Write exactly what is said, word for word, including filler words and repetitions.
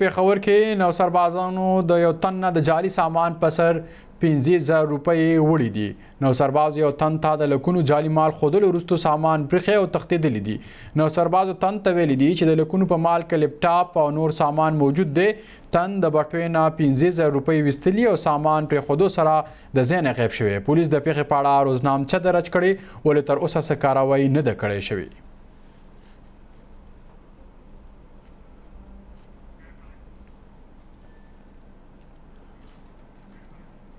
پیښور کې نو سربازانو د یو تن نه د جعلي سامان په سر پنځه زره روپۍ وړي دي. نو سرباز یو تن ته د لکونو جعلي مال خودلو وروسته سامان پرېښی او تښتېدلی دي. نو سربازو تن ته ویلي دي چې د لکونو په مال کې لپټاپ او نور سامان موجود دی. تن د بټوې نه پنځه زره روپۍ ویستلي او سامان پرېښودو سره د ځای نه غیب شوی. پولیس د پیښې په اړه روزنامچه درج کړې ولې تر اوسه څه کاروایي نه ده کړې شوې.